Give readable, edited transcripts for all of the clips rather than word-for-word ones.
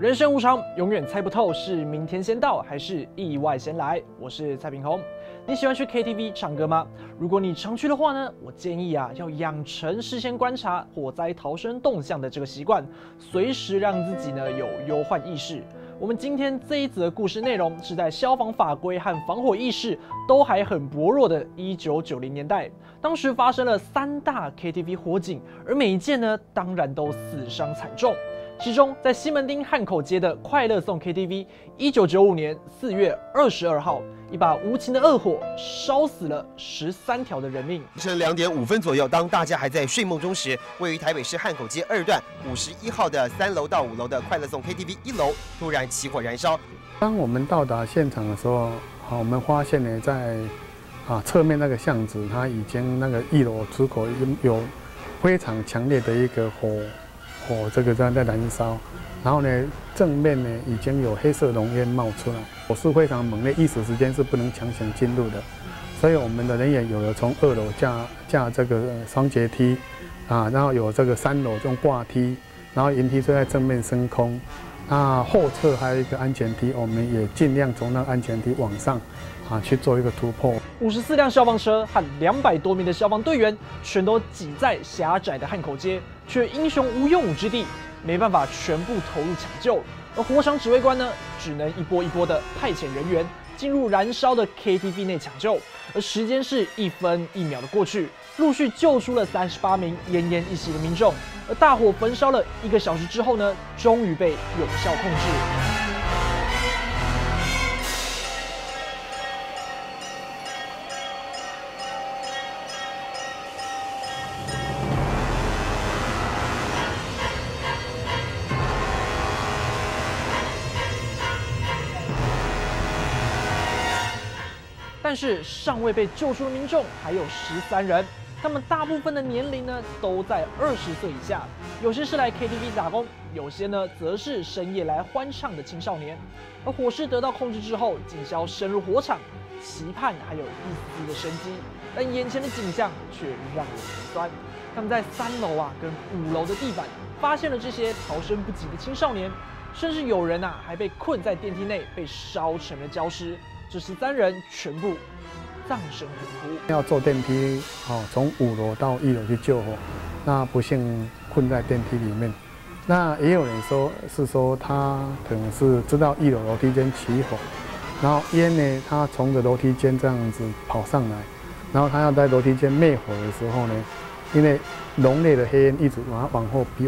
人生无常，永远猜不透是明天先到还是意外先来。我是蔡品宏，你喜欢去 KTV 唱歌吗？如果你常去的话呢，我建议啊，要养成事先观察火灾逃生动向的这个习惯，随时让自己呢有忧患意识。我们今天这一则故事内容是在消防法规和防火意识都还很薄弱的1990年代，当时发生了3大 KTV 火警，而每一件呢，当然都死伤惨重。 其中，在西门町汉口街的快乐颂 KTV， 1995年4月22号，一把无情的恶火烧死了13条的人命。凌晨2点5分左右，当大家还在睡梦中时，位于台北市汉口街2段51号的3楼到5楼的快乐颂 KTV 1楼突然起火燃烧。当我们到达现场的时候，我们发现呢，在侧面那个巷子，它已经那个1楼出口有非常强烈的一个火这个在燃烧，然后呢，正面呢已经有黑色浓烟冒出来，火势非常猛烈，一时之间是不能强行进入的，所以我们的人员有的从2楼架这个双节梯，然后有这个3楼用挂梯，然后云梯就在正面升空，那后侧还有一个安全梯，我们也尽量从那个安全梯往上。 去做一个突破。54辆消防车和200多名的消防队员，全都挤在狭窄的汉口街，却英雄无用武之地，没办法全部投入抢救。而火场指挥官呢，只能一波一波的派遣人员进入燃烧的 KTV 内抢救。而时间是1分1秒的过去，陆续救出了38名奄奄一息的民众。而大火焚烧了1个小时之后呢，终于被有效控制。 但是尚未被救出的民众还有13人，他们大部分的年龄呢都在20岁以下，有些是来 KTV 打工，有些呢则是深夜来欢唱的青少年。而火势得到控制之后，警消深入火场，期盼还有一丝的生机，但眼前的景象却让人心酸。他们在3楼跟5楼的地板发现了这些逃生不及的青少年，甚至有人还被困在电梯内，被烧成了焦尸。 这13人全部葬身火湖。要坐电梯，从5楼到1楼去救火，那不幸困在电梯里面。那也有人说他可能是知道1楼楼梯间起火，然后烟呢，他从着楼梯间这样子跑上来，然后他要在楼梯间灭火的时候呢，因为浓烈的黑烟一直往后逼，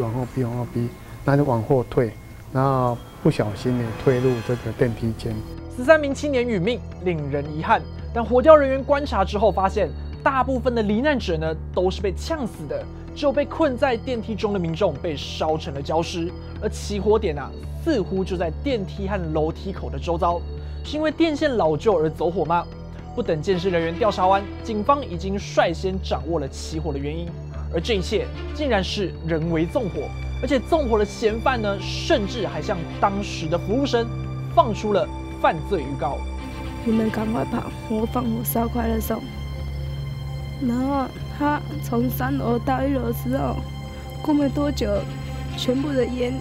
那就往后退，然后不小心呢退入这个电梯间。 13名青年殒命，令人遗憾。但火调人员观察之后发现，大部分的罹难者呢都是被呛死的，只有被困在电梯中的民众被烧成了焦尸。而起火点似乎就在电梯和楼梯口的周遭，是因为电线老旧而走火吗？不等鉴识人员调查完，警方已经率先掌握了起火的原因，而这一切竟然是人为纵火，而且纵火的嫌犯呢，甚至还向当时的服务生放出了。 犯罪预告，你们赶快跑！我放火烧快乐颂。然后他从3楼到1楼之后，过没多久，全部的烟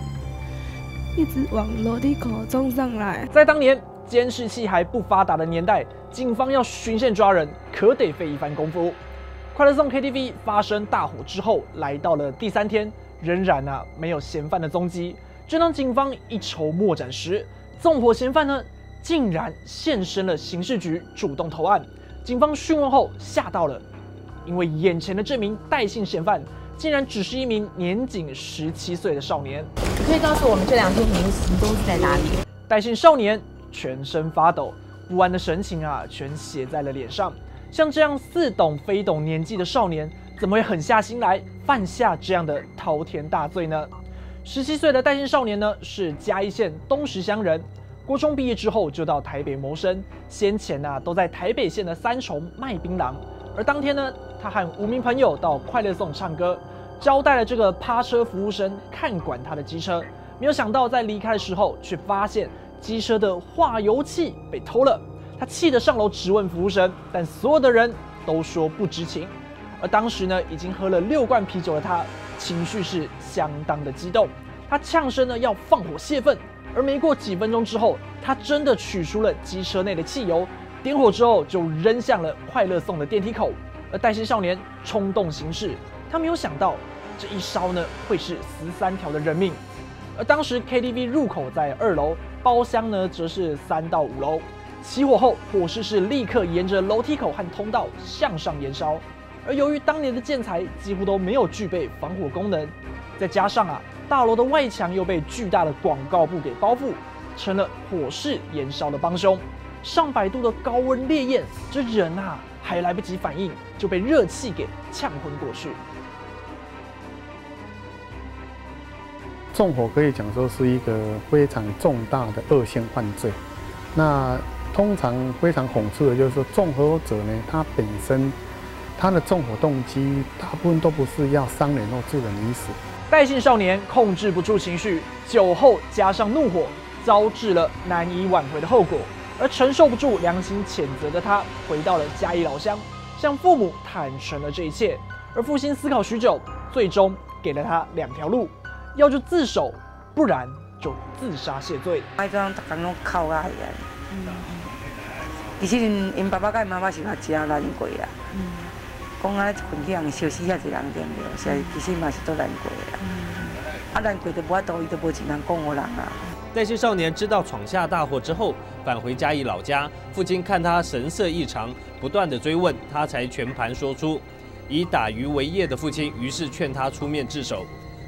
一直往楼梯口冲上来。在当年监视器还不发达的年代，警方要循线抓人，可得费一番功夫。快乐颂 KTV 发生大火之后，来到了第3天，仍然没有嫌犯的踪迹。正当警方一筹莫展时，纵火嫌犯呢？ 竟然现身了刑事局，主动投案。警方讯问后吓到了，因为眼前的这名戴姓嫌犯竟然只是一名年仅17岁的少年。你可以告诉我们这2天您行踪是在哪里？戴姓少年全身发抖，不安的神情全写在了脸上。像这样似懂非懂年纪的少年，怎么会狠下心来犯下这样的滔天大罪呢？17岁的戴姓少年呢，是嘉义县东石乡人。 国中毕业之后就到台北谋生，先前都在台北县的3重卖槟榔。而当天呢，他和5名朋友到快乐颂唱歌，交代了这个趴车服务生看管他的机车。没有想到在离开的时候，却发现机车的化油器被偷了。他气得上楼质问服务生，但所有的人都说不知情。而当时呢，已经喝了6罐啤酒的他，情绪是相当的激动。他呛声呢要放火泄愤，而没过几分钟之后，他真的取出了机车内的汽油，点火之后就扔向了快乐颂的电梯口。而戴姓少年冲动行事，他没有想到这一烧呢会是13条的人命。而当时 KTV 入口在2楼，包厢呢则是3到5楼。起火后，火势是立刻沿着楼梯口和通道向上延烧。而由于当年的建材几乎都没有具备防火功能，再加上大楼的外墙又被巨大的广告布给包覆，成了火势延烧的帮凶。上百度的高温烈焰，这人还来不及反应，就被热气给呛昏过去。纵火可以讲说是一个非常重大的恶性犯罪。那通常非常讽刺的就是说，纵火者呢，他本身他的纵火动机大部分都不是要伤人或致人于死。戴姓少年控制不住情绪，酒后加上怒火，招致了难以挽回的后果。而承受不住良心谴责的他，回到了嘉义老乡，向父母坦诚了这一切。而父亲思考许久，最终给了他2条路。要就自首，不然就自杀谢罪。哎，这样大家拢哭啊，嗯。其实因爸爸甲因妈妈是嘛真难过啦。嗯。讲啊，群体人烧死遐侪人对唔对？所以其实嘛是都难过啦。嗯。啊，难过就无法度，伊就无钱通讲互人啊。戴姓少年知道闯下大祸之后，返回嘉义老家，父亲看他神色异常，不断的追问，他才全盘说出。以打鱼为业的父亲，于是劝他出面自首。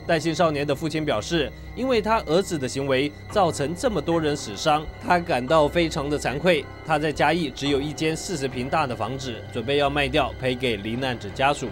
戴姓少年的父亲表示，因为他儿子的行为造成这么多人死伤，他感到非常的惭愧。他在嘉义只有一间40坪大的房子，准备要卖掉赔给罹难者家属。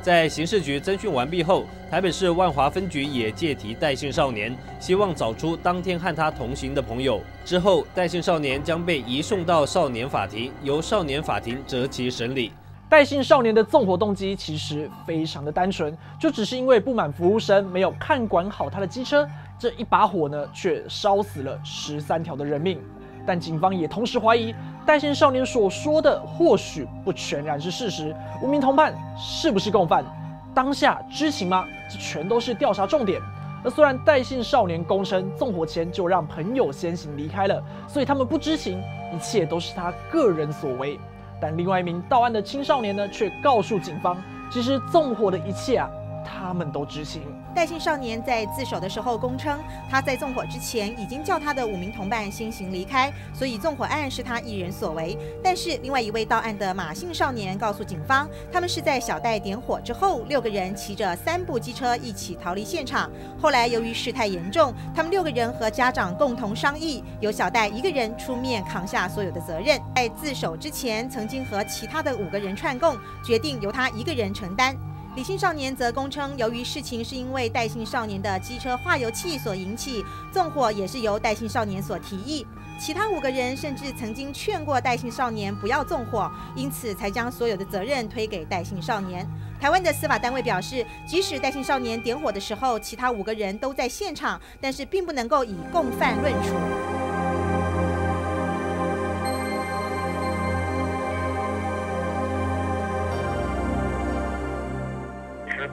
在刑事局侦讯完毕后，台北市万华分局也借提戴姓少年，希望找出当天和他同行的朋友。之后，戴姓少年将被移送到少年法庭，由少年法庭择期审理。 戴姓少年的纵火动机其实非常的单纯，就只是因为不满服务生没有看管好他的机车，这一把火呢却烧死了13条的人命。但警方也同时怀疑，戴姓少年所说的或许不全然是事实，无名同伴是不是共犯，当下知情吗？这全都是调查重点。而虽然戴姓少年供称纵火前就让朋友先行离开了，所以他们不知情，一切都是他个人所为。 但另外一名到案的青少年呢，却告诉警方，其实纵火的一切他们都知情。戴姓少年在自首的时候供称，他在纵火之前已经叫他的5名同伴先行离开，所以纵火案是他一人所为。但是另外一位到案的马姓少年告诉警方，他们是在小戴点火之后，6个人骑着3部机车一起逃离现场。后来由于事态严重，他们6个人和家长共同商议，由小戴1个人出面扛下所有的责任。在自首之前，曾经和其他的5个人串供，决定由他1个人承担。 李姓少年则供称，由于事情是因为戴姓少年的机车化油器所引起，纵火也是由戴姓少年所提议。其他5个人甚至曾经劝过戴姓少年不要纵火，因此才将所有的责任推给戴姓少年。台湾的司法单位表示，即使戴姓少年点火的时候，其他5个人都在现场，但是并不能够以共犯论处。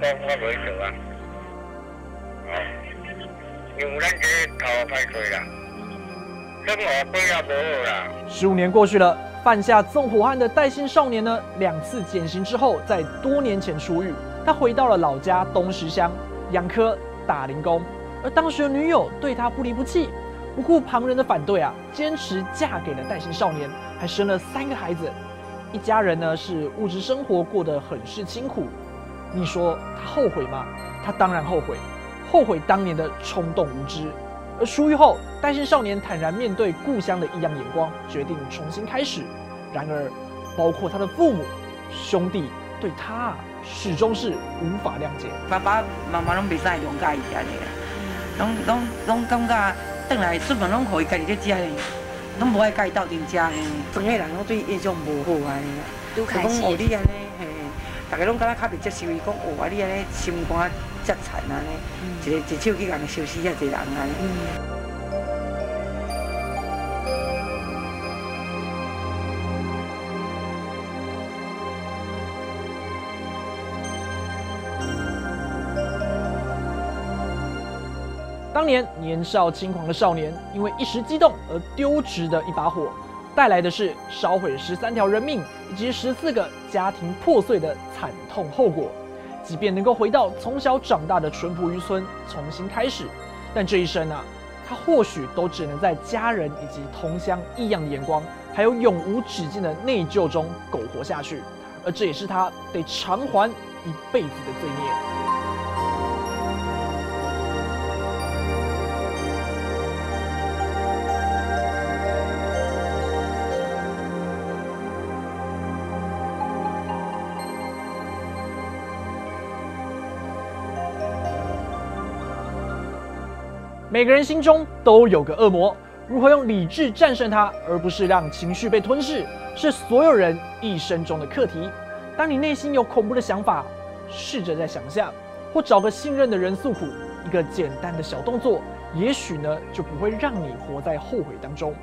我袂做啊，哦，因为咱这头歹做啦，生活过也无好啦。15年过去了，犯下纵火案的戴姓少年呢，2次减刑之后，在多年前出狱。他回到了老家东石乡养科打零工，而当时的女友对他不离不弃，不顾旁人的反对坚持嫁给了戴姓少年，还生了3个孩子。一家人呢是物质生活过得很是清苦。 你说他后悔吗？他当然后悔，后悔当年的冲动无知。而出狱后，戴姓少年坦然面对故乡的异样眼光，决定重新开始。然而，包括他的父母、兄弟对他始终是无法谅解。爸爸妈妈拢袂使谅解伊安尼啦，拢感觉转来出门拢互伊家己咧食咧，拢无爱家己斗阵食咧，整个人拢对伊印象无好安尼啦。就讲学你安尼。 大家拢感觉较袂接受，伊讲哦，你安尼心肝遮殘安尼，一手去人燒死遐濟人安尼。当年年少轻狂的少年，因为一时激动而丢掷的一把火，带来的是烧毁13条人命以及14个家庭破碎的惨痛后果。即便能够回到从小长大的淳朴渔村重新开始，但这一生啊，他或许都只能在家人以及同乡异样的眼光，还有永无止境的内疚中苟活下去。 而这也是他得偿还一辈子的罪孽。每个人心中都有个恶魔，如何用理智战胜它，而不是让情绪被吞噬， 是所有人一生中的课题。当你内心有恐怖的想法，试着再想下，或找个信任的人诉苦。一个简单的小动作，也许呢就不会让你活在后悔当中。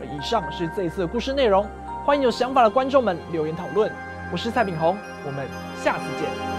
而以上是这一次的故事内容，欢迎有想法的观众们留言讨论。我是蔡秉宏，我们下次见。